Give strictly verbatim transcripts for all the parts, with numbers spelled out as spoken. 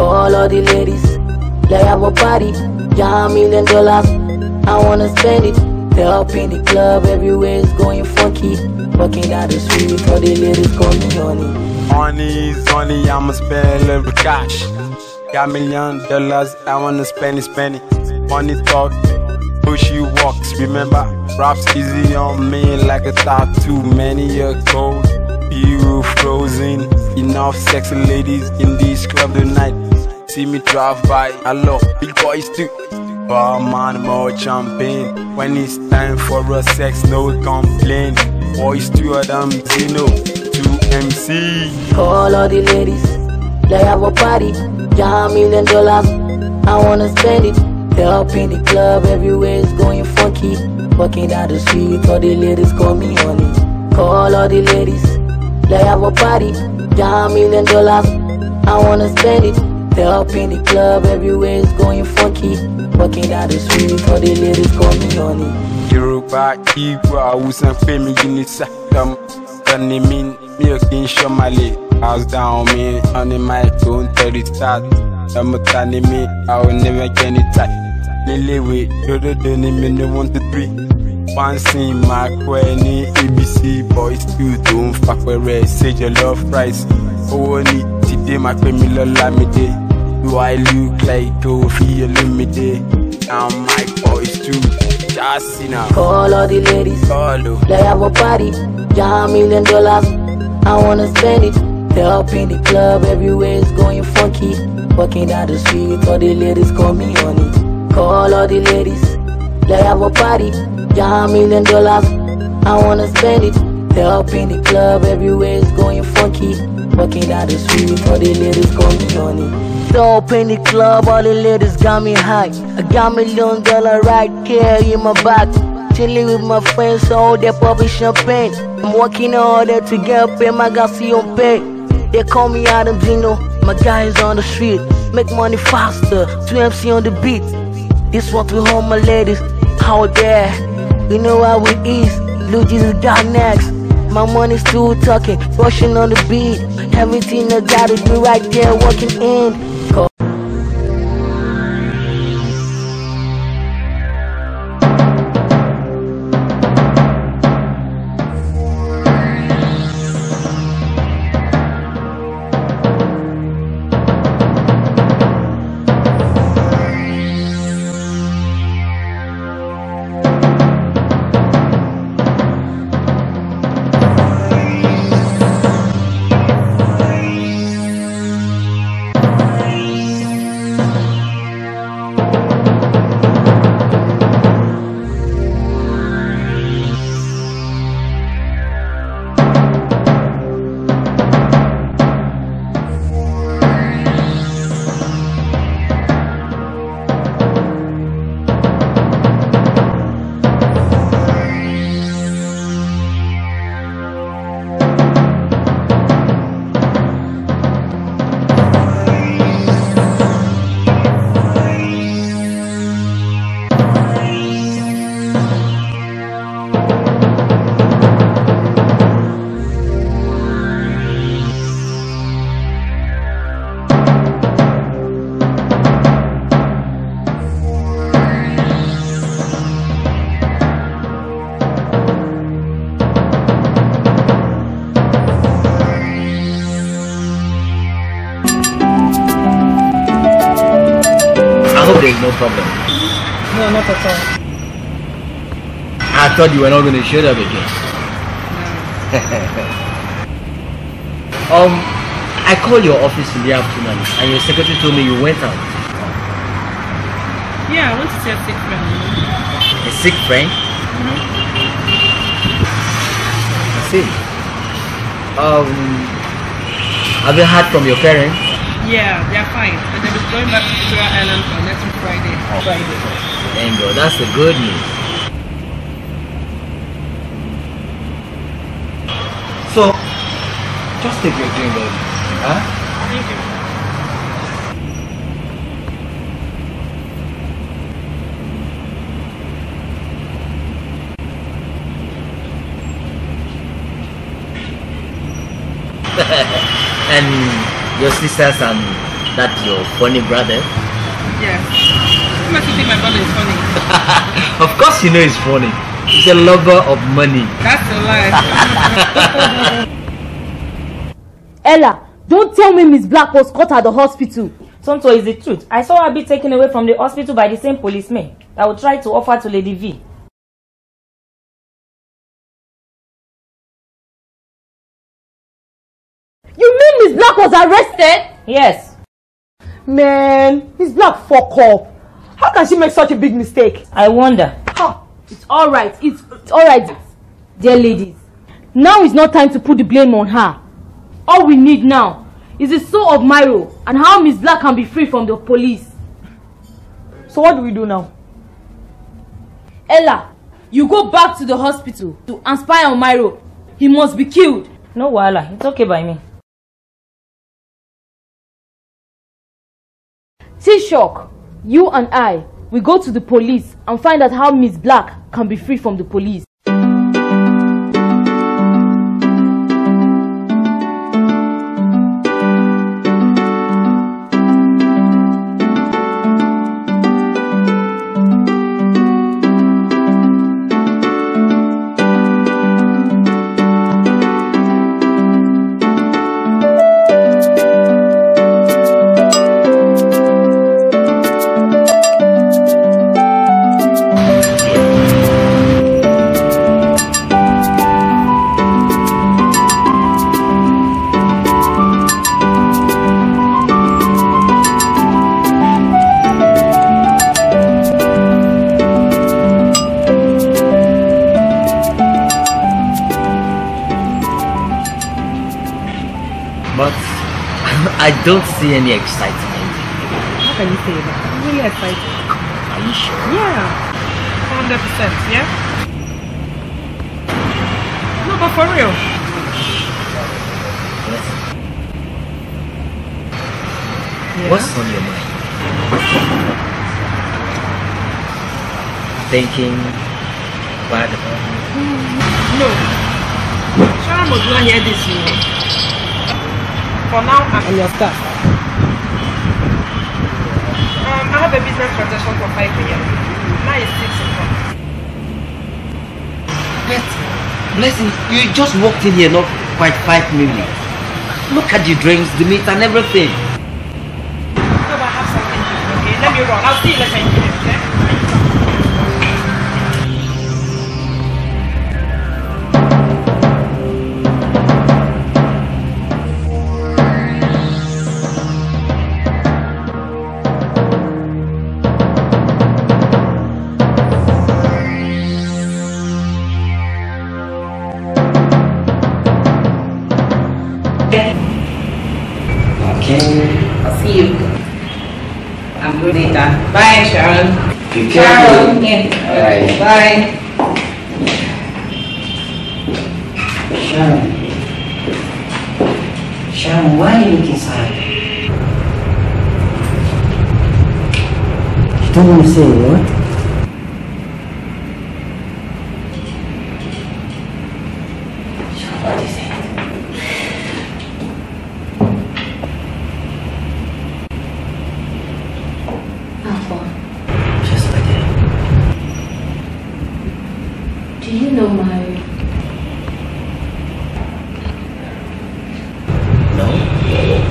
for all of the ladies. Like our party, yeah, a million dollars. I wanna spend it. They up in the club, everywhere is going funky. Walking out the street, all the ladies call me honey. Honey, honey, I'ma spend every cash. Got a million dollars, I wanna spend it, spend it. Money talk, pushy walks, remember? Raps easy on me like a tattoo. Many years ago, you frozen. Enough sexy ladies in this club tonight. See me drive by, I love big boys too. Bar man, more champagne. When it's time for a sex, no complaint. Boys to Adam Dino, two M C. All of the ladies, they have a party. Yeah, a million dollars, I wanna spend it. They up in the club, everywhere is going funky. Walking down the street, all the ladies call me honey. Call all the ladies, they have a party. Yeah, a million dollars, I wanna spend it. They up in the club, everywhere is going funky. Walking down the street, all the ladies call me honey. Yoruba, Igbo, Hausa, Femi, Ginisa, Kam, Kanimin, Milkin, Somali. House down me, on the microphone, thirty-third. I'm a tiny me, I will never get it tight. Lily way, dodo doni me, no one to three. Fancy my queenie, A B C boys too, don't fuck with red, say your love price. Oh, only today, my queen, me love like me day. Do I look like go feel me day? And my boys too, just see now. Call all the ladies, they have a party, yeah, a million dollars, I wanna spend it. They up in the club, everywhere is going funky. Walking down the street, all the ladies call me honey. Call all the ladies, they have a party. Yeah, a million dollars, I wanna spend it. They up in the club, everywhere is going funky. Walking down the street, all the ladies call me honey. They up in the club, all the ladies got me high. I got a million dollars right here in my back. Chilling with my friends, so they popping champagne. I'm walking all there to get paid, my guy see on pay. They call me Adam Dino, my guy is on the street. Make money faster, two M C on the beat. This what we hold my ladies out there. You know how we is, Lil Jesus got next. My money's still talking, rushing on the beat. Everything I got is me right there walking in. I thought you were not going to shut up again. No. um, I called your office in the afternoon and your secretary told me you went out. Yeah, I went to see a sick friend. A sick friend? Mm-hmm. I see. Um, have you heard from your parents? Yeah, they are fine. But they'll be going back to Victoria Island for next Friday. Oh. Friday. Thank God, that's the good news. So, just take your drink, baby. Huh? Thank you. And your sisters and that your funny brother? Yes. How much you think my brother is funny? Of course you know he's funny. He's a lover of money. That's a lie. Ella, don't tell me Miss Black was caught at the hospital. Tonto is the truth. I saw her be taken away from the hospital by the same policeman that would try to offer to Lady V. You mean Miss Black was arrested? Yes. Man, Miss Black fuck up. How can she make such a big mistake? I wonder. Oh, it's alright, it's, it's alright. Dear ladies, now is not time to put the blame on her. All we need now is the soul of Myro and how Miss Black can be free from the police. So what do we do now? Ella, you go back to the hospital to inspire on Myro. He must be killed. No, Wala, it's okay by me. T-Shock, you and I, we go to the police and find out how Miss Black can be free from the police. I don't see any excitement. How can you say that? I'm really excited. Are you sure? Yeah. one hundred percent, yeah? No, but for real. Yes. Yeah. What's on your mind? Thinking bad about me? No. Sharon must not hear this, you know. For now, I'm on your staff. Um, I have a business transaction for five years. Now it's six months. But, Blessing, you just walked in here not quite five minutes. Look at the drinks, the meat, and everything. No, but I have something to do, okay? Let me run. I'll see you later in the next, okay? Bye, Sharon. You Sharon, yeah. Right. Bye. Sharon. Sharon, why are you looking sad? You don't want to say what? Sharon, what is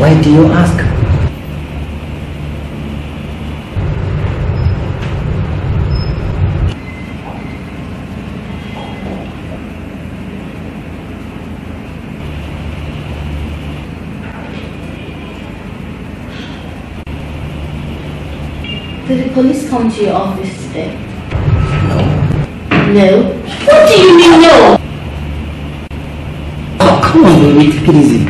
why do you ask? Did the police come to your office today? No. No? What do you mean no? Oh, come on, baby, take it easy.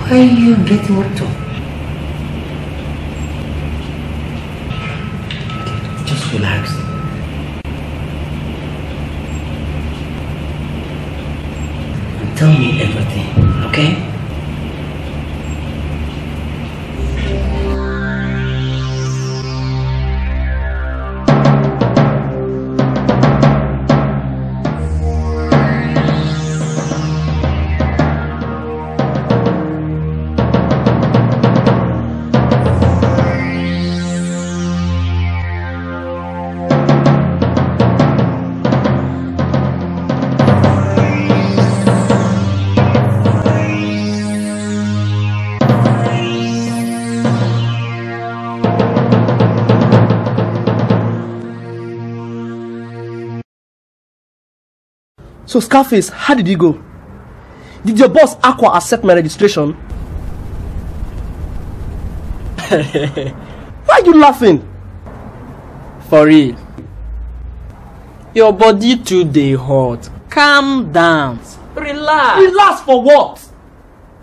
Why are you getting up to? Okay, just relax. And tell me everything, okay? So Scarface, how did you go? Did your boss Aqua accept my registration? Why are you laughing? For real. Your body today hot. Calm down. Relax. Relax for what?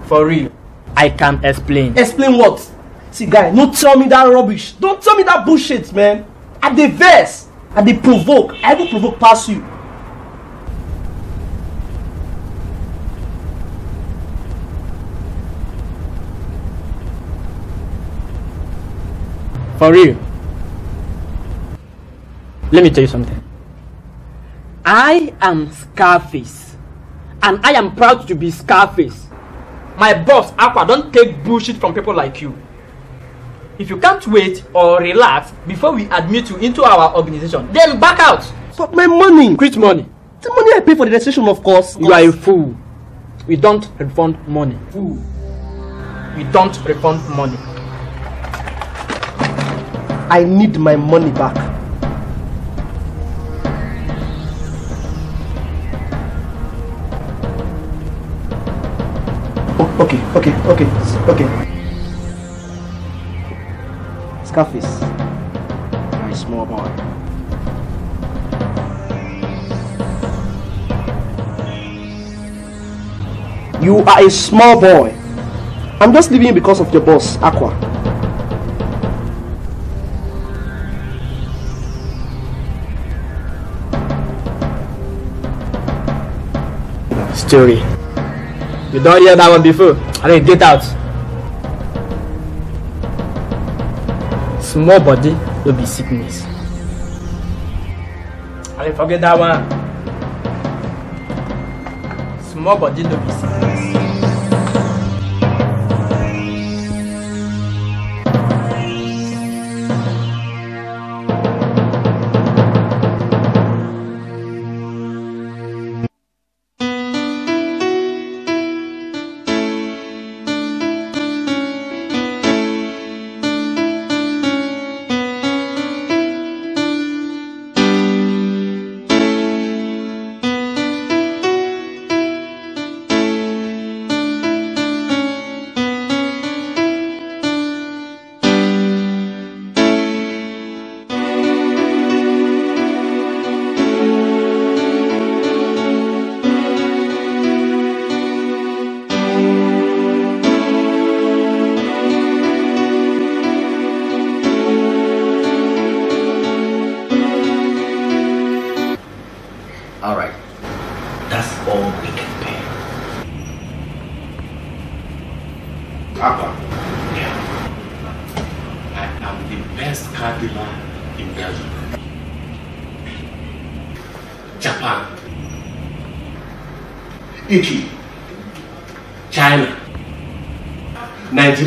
For real. I can explain. Explain what? See guy, don't tell me that rubbish. Don't tell me that bullshit, man. I dey vex. I dey provoke. I will provoke past you. For real. Let me tell you something. I am Scarface. And I am proud to be Scarface. My boss, Aqua, don't take bullshit from people like you. If you can't wait or relax before we admit you into our organization, then back out. But my money. Quit money. The money I pay for the registration, of course. You are a fool. We don't refund money. Fool. We don't refund money. I need my money back. Oh, okay, okay, okay, okay. Scarface, my small boy. You are a small boy. I'm just leaving you because of your boss, Aqua. Story. You don't hear that one before. I mean, get out. Small body will be sickness. I mean, forget that one. Small body will be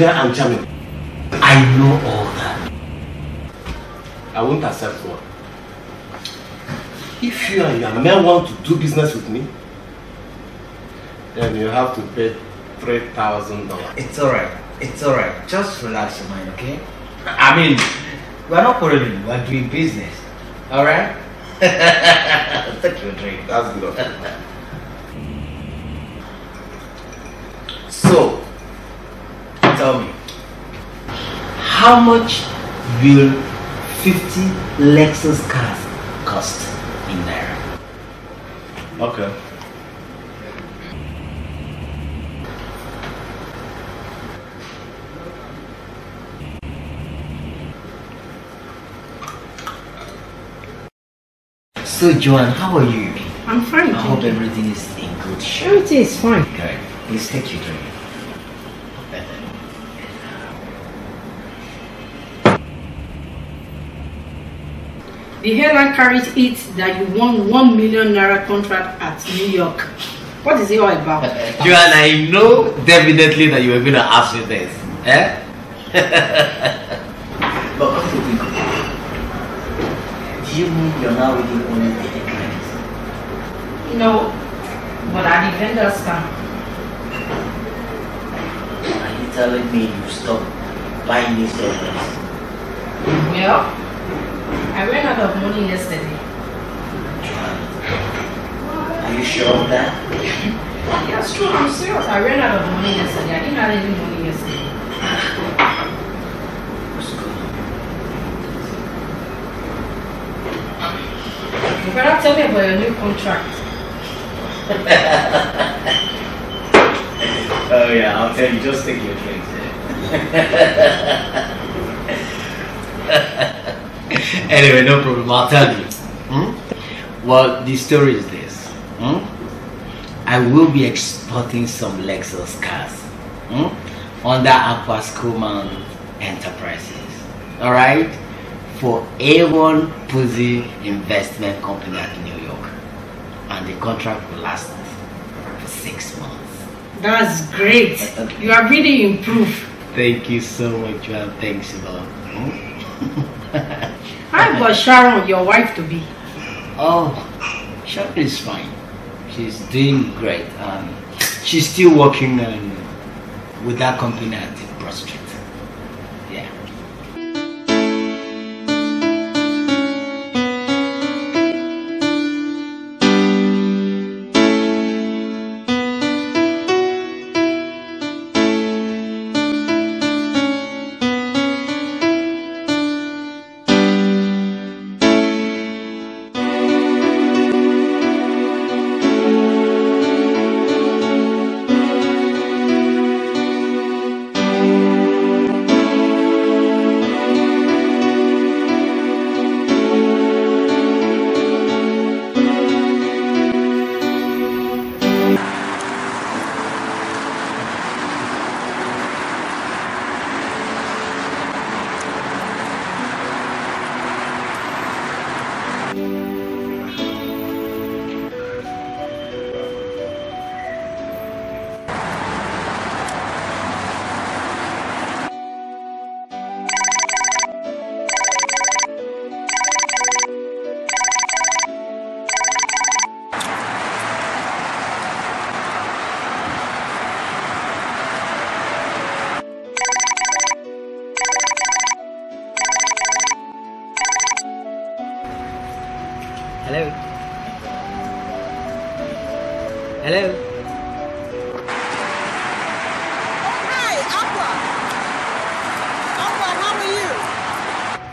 and Germany. I know all that. I won't accept one. If you and your men want to do business with me, then you have to pay three thousand dollars. It's alright. It's alright. Just relax your mind, okay? I mean, we're not quarreling. We're doing business. Alright? Take your drink. That's good. So, tell me, how much will fifty Lexus cars cost in Naira? Okay. So, Joanne, how are you? I'm fine. I hope everything is in good shape. Everything is fine. Okay, please take your drink. The airline carried it that you won one million naira contract at New York. What is it all about? Joanne, I know definitely that you were going to ask me this. Eh? But what do you do? Do you mean you're now within only the airlines? No, but I didn't understand. Are you telling me you stopped buying these airlines? Well, I ran out of money yesterday. I Are you sure of that? Yeah, it's true. I'm serious. I ran out of money yesterday. I didn't have any money yesterday. Let's go. You better tell me about your new contract. Oh yeah, I'll tell you. Just take your drinks. Anyway, no problem. I'll tell you. Hmm? Well, the story is this. Hmm? I will be exporting some Lexus cars hmm? under Aqua Schoolman Enterprises. Alright? For A one Pussy Investment Company at New York. And the contract will last for six months. That's great. You are really improved. Thank you so much, Joanne. Thanks a lot. I've got Sharon, your wife to be. Oh, Sharon is fine. She's doing great. Um, she's still working um, with that company at the prostitute. Yeah.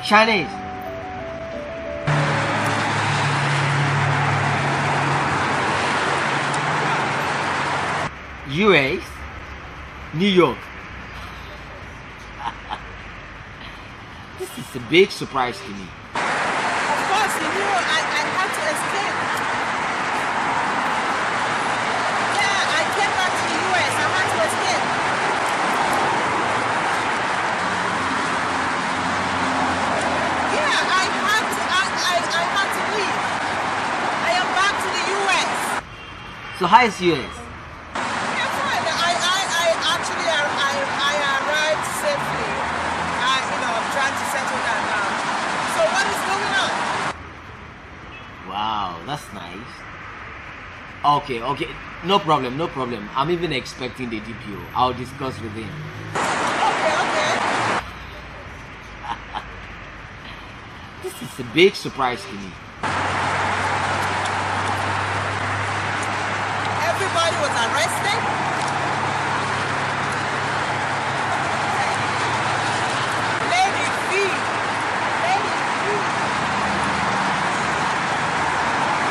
Chinese. U S. New York. This is a big surprise to me. Of course, in New York, I, I had to escape. Yeah, I came back to the U S. I had to escape. So how is U S? Yeah, fine. I, I, I actually I, I arrived safely. I, you know, I'm trying to settle down now. So what is going on? Wow, that's nice. Okay, okay. No problem, no problem. I'm even expecting the D P O. I'll discuss with him. Okay, okay. This is a big surprise to me. Everybody was arrested? Lady V! Lady V!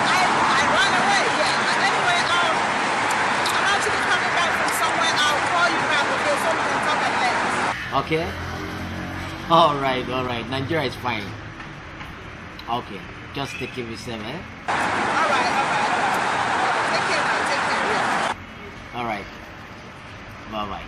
I, I ran away, yeah. And anyway, um, I'm actually coming back from somewhere. I'll call you back, okay? So we can talk at length. Okay. Alright, alright. Nigeria is fine. Okay. Just take it with them, eh? Alright, alright. Take care now, take care. Yeah. Alright. Bye-bye.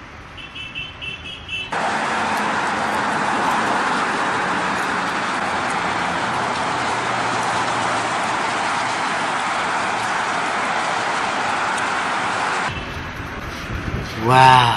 Wow.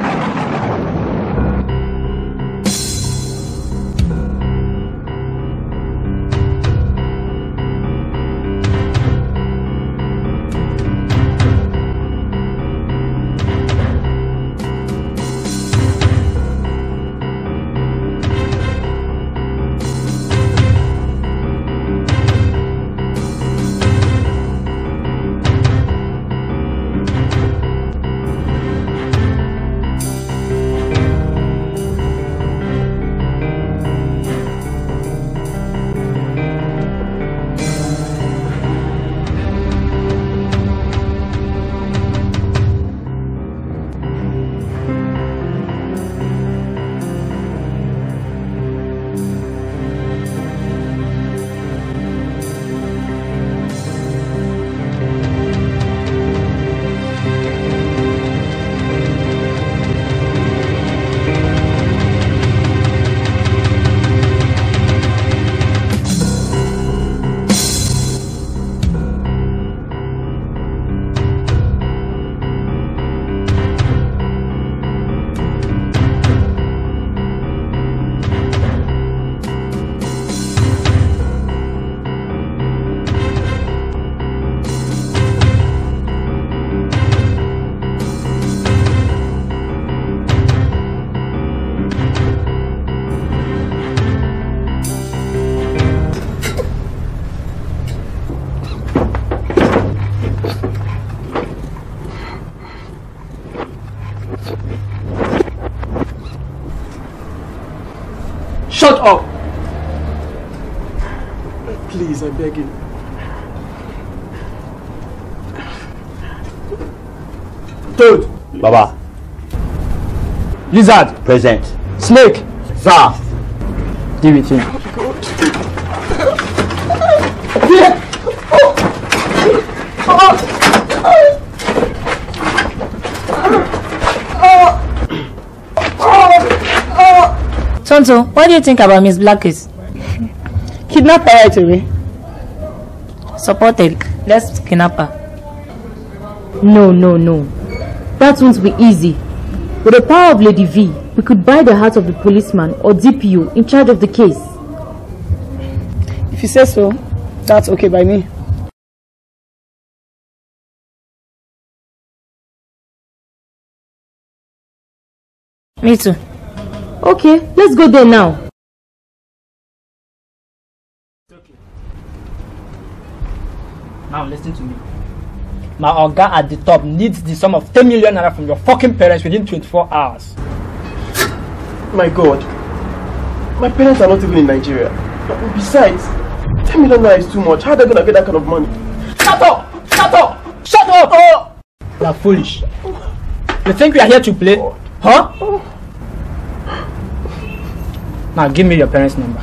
Shut up! Please, I beg you. Dude! Please. Baba. Lizard! Present. Snake! Zah! Give it in. Oh, God. Yeah. Oh. Oh. Tonto, what do you think about Miss Black is? Kidnap her right away. Supported. Let's kidnap her. No, no, no. That won't be easy. With the power of Lady V, we could buy the heart of the policeman or D P U in charge of the case. If you say so, that's okay by me. Me too. Okay, let's go there now. Okay. Now listen to me. My Oga at the top needs the sum of ten million naira from your fucking parents within twenty-four hours. My God. My parents are not even in Nigeria. But besides, ten million naira is too much. How are they going to get that kind of money? Shut up! Shut up! Shut up! Oh! You are foolish. You think we are here to play? Huh? Oh. Now give me your parents' number.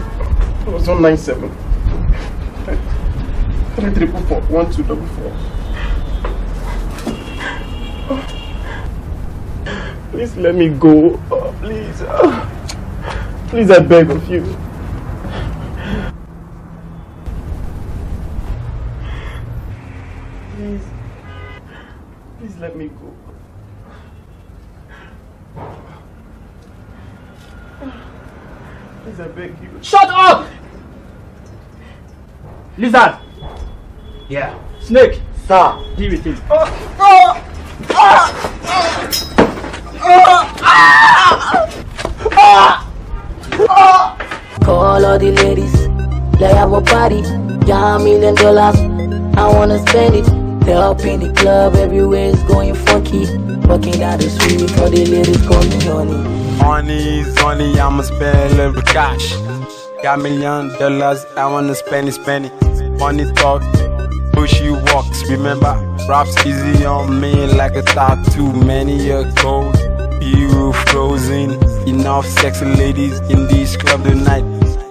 It was one nine seven. three triple four one two double four. Please let me go. Oh, please. Oh, please, I beg of you. Please. Please let me go. Please, I beg you. Shut up! Lizard! Yeah. Snake! Sir! Give it in. Oh. Oh. Ah! Ah! Call all the ladies, they have a party, got a million dollars, I wanna spend it. They're up in the club, everywhere is going funky. Walking down the street because the ladies call me honey. Honey, honey, I'ma spend a little cash. Got a million dollars, I wanna spend it, spend it. Money talk, bushy walks, remember? Raps easy on me like a tattoo many years ago. You frozen, enough sexy ladies in this club tonight.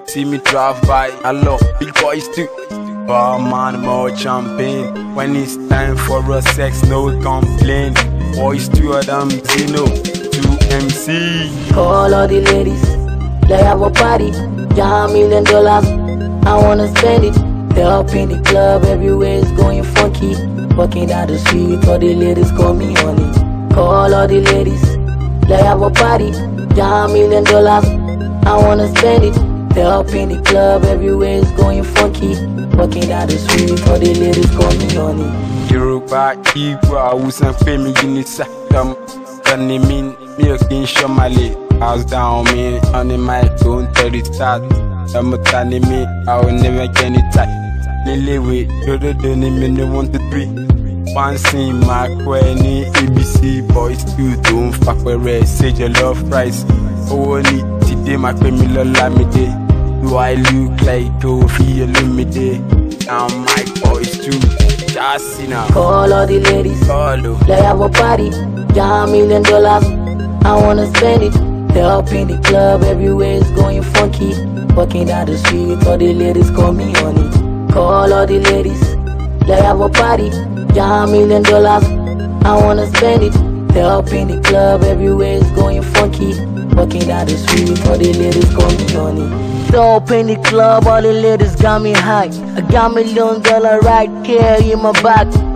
See me drive by, I love big boys too. But man, more champagne. When it's time for a sex, no complaint. Boys too, Adam Dino, two M C. Call all the ladies, they have a party. Got a million dollars, I wanna spend it. They're up in the club, everywhere is going funky. Walking down the street, all the ladies call me honey. Call all the ladies. They have a party, got a million dollars, I wanna spend it. They're up in the club, everywhere is going funky. Walking down the street, all the ladies call me honey. Yoruba, Igbo, Hausa, Femi, Unisa, Tom, Tony, Min, Milk, in Somalia. House down, me, on the microphone, tell it start. I'm a tiny me, I will never get it tight. Lily, wait, you're the only man who want to drink. Fancy my queen, A B C boys too. Don't fuck with red, say your love price. Oh, need today, my family love me day. Do I look like Tofi, Lumide? And my boys too, just see now. Call all the ladies, follow. They have a party, got a million dollars, I wanna spend it. They're up in the club, everywhere is going funky. Walking down the street, all the ladies call me honey. Call all the ladies, they have a party. Got a million dollars, I wanna spend it. They're up in the club, everywhere is going funky. Walking down the street, all the ladies call me honey. They're up in the club, all the ladies got me high. I got a million dollar right here in my back.